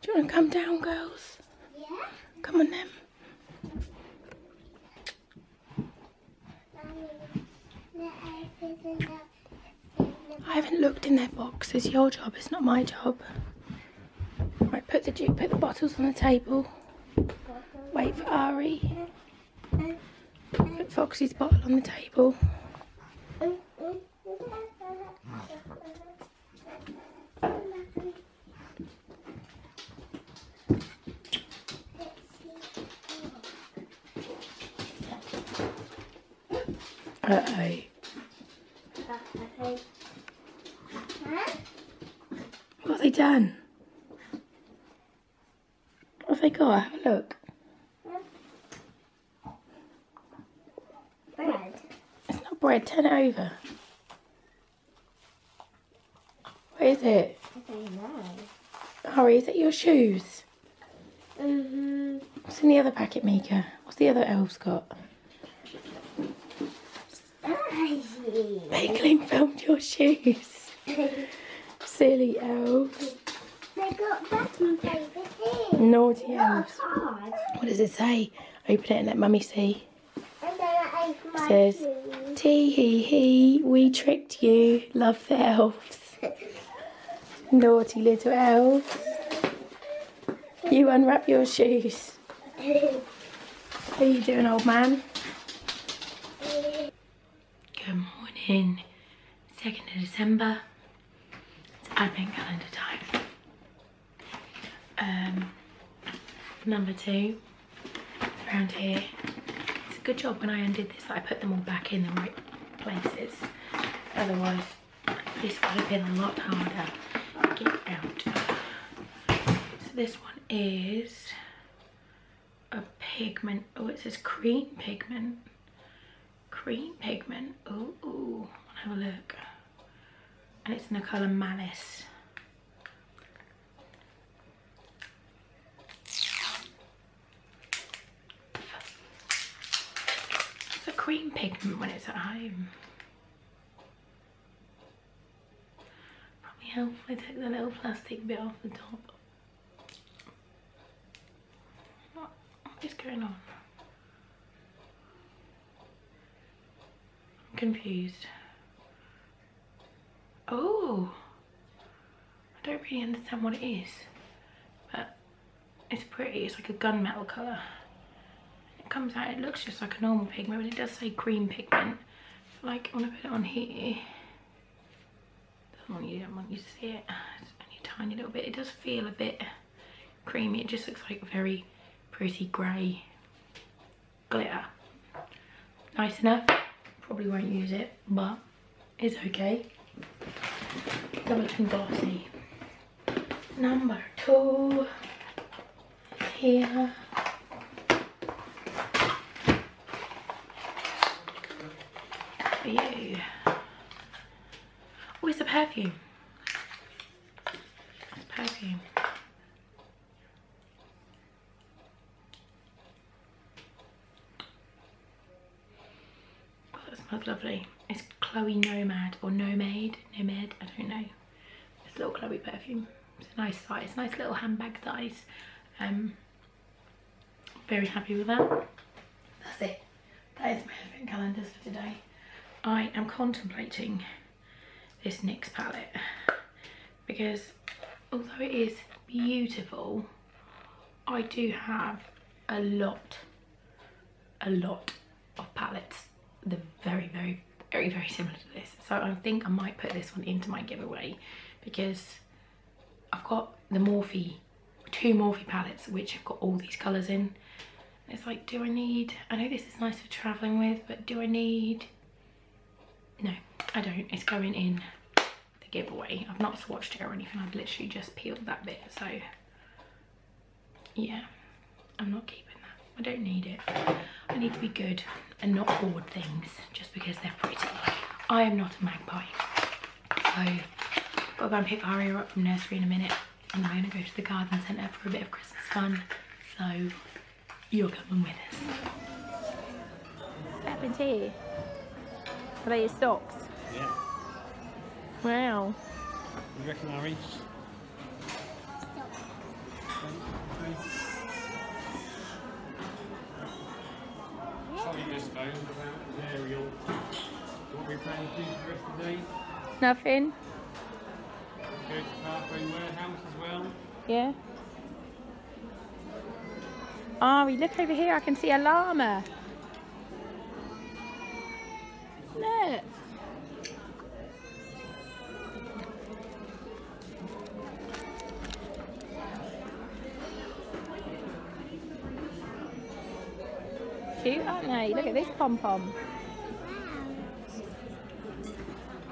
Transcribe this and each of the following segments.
Do you want to come down, girls? Yeah. Come on then. I haven't looked in their box. It's your job. It's not my job. Right, put the bottles on the table. Wait for Ari. Put Foxy's bottle on the table. What have they done? What have they got? Have a look. Bread. It's not bread, turn it over. Where is it? I don't know. Ari, is it your shoes? Mm-hmm. What's in the other packet, Mika? What's the other elves got? Pickling filmed your shoes. Silly elves. They got button paper here. Naughty elves. What does it say? Open it and let Mummy see. And then I open my shoes. It says, tee hee hee, we tricked you. Love the elves. Naughty little elves. You unwrap your shoes. What are you doing, old man? Good morning, 2nd of December, it's advent calendar time. Number 2, it's around here. It's a good job when I undid this that I put them all back in the right places, otherwise this would have been a lot harder to get out. So this one is a pigment, oh it says cream pigment. Green pigment. Oh, have a look. And it's in the colour Malice. It's a cream pigment when it's at home. Probably helpful to take the little plastic bit off the top. What is going on? Confused. Oh, I don't really understand what it is, but it's pretty. It's like a gunmetal colour. It comes out, it looks just like a normal pigment, but it does say cream pigment. So like, I want to put it on here. I don't want you to see it. It's only a tiny little bit. It does feel a bit creamy. It just looks like very pretty grey glitter. Nice enough. Probably won't use it, but it's okay. Double from Glossy. Number 2 here. For you. Oh, it's a perfume. It's perfume. That's lovely. It's Chloé Nomad or Nomade, I don't know. It's a little Chloé perfume. It's a nice size, nice little handbag size. Very happy with that. That's it. That is my advent calendars for today. I am contemplating this NYX palette because although it is beautiful, I do have a lot of palettes. They're very, very similar to this, so I think I might put this one into my giveaway, because I've got the Morphe, two Morphe palettes which have got all these colours in. It's like, do I need, I know this is nice for travelling with, but do I need, no I don't, it's going in the giveaway. I've not swatched it or anything, I've literally just peeled that bit, so yeah, I'm not keeping that, I don't need it. I need to be good and not hoard things just because they're pretty. I am not a magpie, so got to go and pick Aria up from nursery in a minute, and I'm going to go to the garden centre for a bit of Christmas fun, so you're coming with us. What happened here? Are they your socks? Yeah. Wow. What do you reckon, Ari? What are we planning to do for the rest of the day? Nothing. Go to the Parkway Warehouse as well. Yeah. Ari, look over here, I can see a llama. Look. Cute, aren't they? Look at this pom-pom.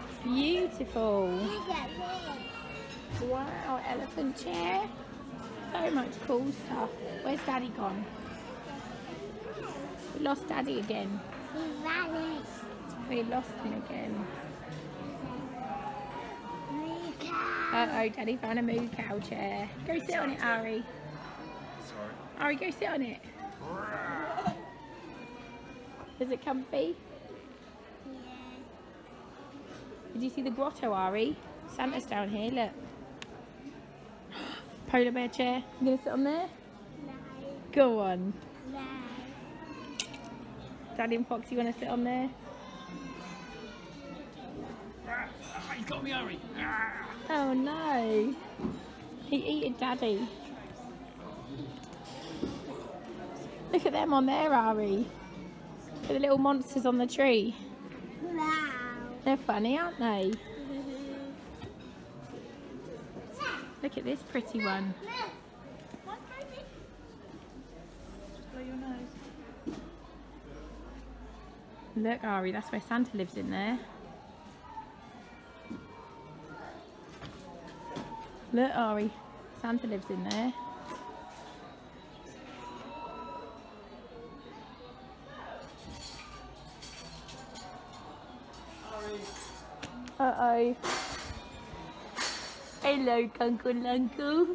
It's beautiful. Wow, elephant chair. So much cool stuff. Where's Daddy gone? We lost Daddy again. He vanished. We lost him again. Uh-oh, Daddy found a moo cow chair. Go sit on it, Ari. Sorry. Ari, go sit on it. Is it comfy? Yeah. Did you see the grotto, Ari? Santa's down here, look. Polar bear chair. You gonna sit on there? No. Go on. No. Daddy and Foxy, you wanna sit on there? Ah, he's got me, Ari. Ah. Oh no. He eated Daddy. Look at them on there, Ari. The little monsters on the tree. Wow. They're funny, aren't they? Look at this pretty one. What's pretty? Just blow your nose. Look, Ari, that's where Santa lives in there. Look, Ari, Santa lives in there. Uh-oh. Hello, Uncle Uncle.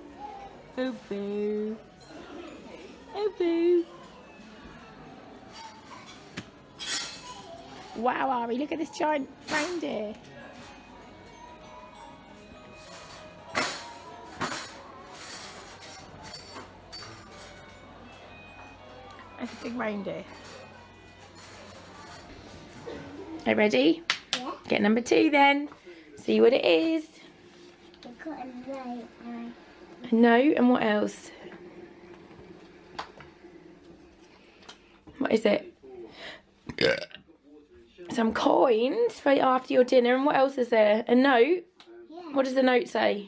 Oh, boo. Oh, boo. Wow, Ari, look at this giant reindeer. That's a big reindeer. Are you ready? Yeah. Get number two then. See what it is. I've got a no, and what else? What is it? Some coins for after your dinner, and what else is there? A note? Yeah. What does the note say?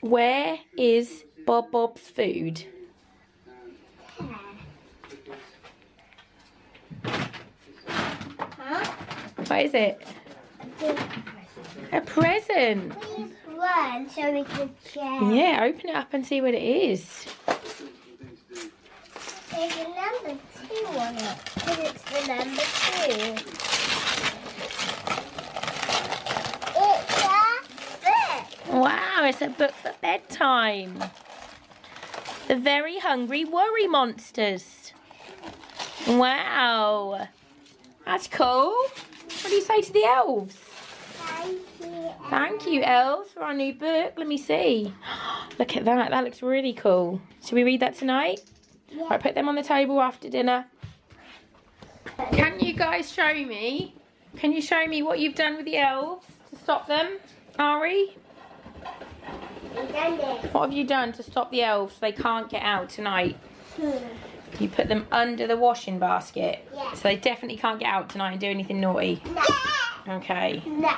Where is Bob Bob's food? Huh? What is it? A present. Please run so we can check. Yeah, open it up and see what it is. There's a number 2 on it, and it's the number 2. It's a book. Wow, it's a book for bedtime. The Very Hungry Worry Monsters. Wow. That's cool. What do you say to the elves? Thank you, elves, for our new book. Let me see. Look at that. That looks really cool. Should we read that tonight? Yeah. Right, put them on the table after dinner. Can you guys show me? Can you show me what you've done with the elves to stop them, Ari? What have you done to stop the elves? They can't get out tonight. You put them under the washing basket. Yeah. So they definitely can't get out tonight and do anything naughty. No. Okay. No.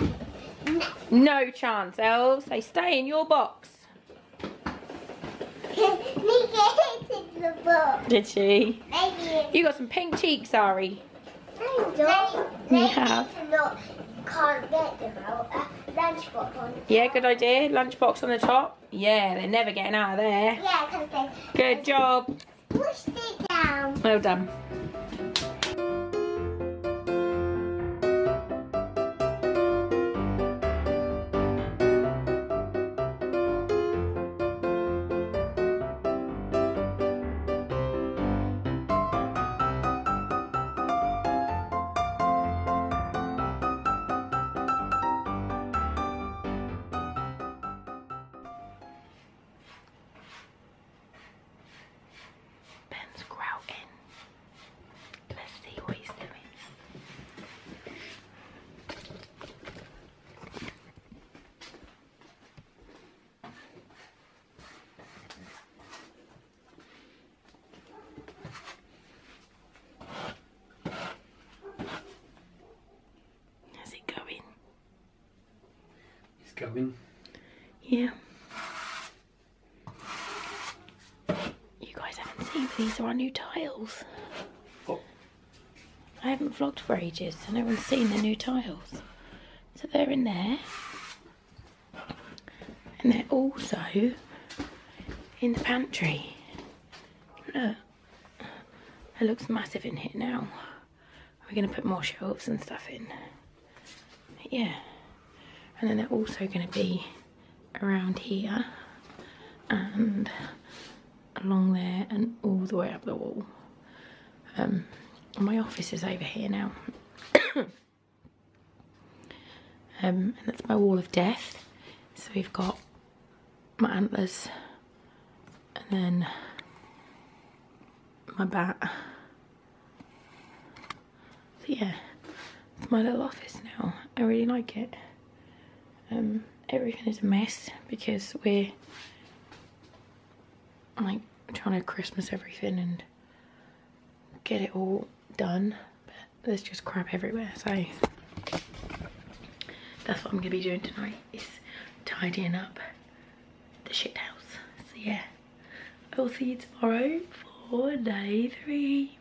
No. No chance, elves. They stay in your box. Did she? Maybe. You got some pink cheeks, Ari. No, you have. Can't get them out. Lunchbox on the top. Yeah, good idea. Lunchbox on the top. Yeah, they're never getting out of there. Yeah, because they... Good job. Push it down. Well done. Going. Yeah. You guys haven't seen, but these are our new tiles. What? I haven't vlogged for ages, so no one's seen the new tiles. So they're in there. And they're also in the pantry. Look. It looks massive in here now. We're going to put more shelves and stuff in. But yeah. And then they're also going to be around here and along there and all the way up the wall. My office is over here now. And that's my wall of death. So we've got my antlers and then my bat. So yeah, it's my little office now. I really like it. Everything is a mess because we're like trying to Christmas everything and get it all done, but there's just crap everywhere, so that's what I'm going to be doing tonight, is tidying up the shit house. So yeah, I will see you tomorrow for day 3.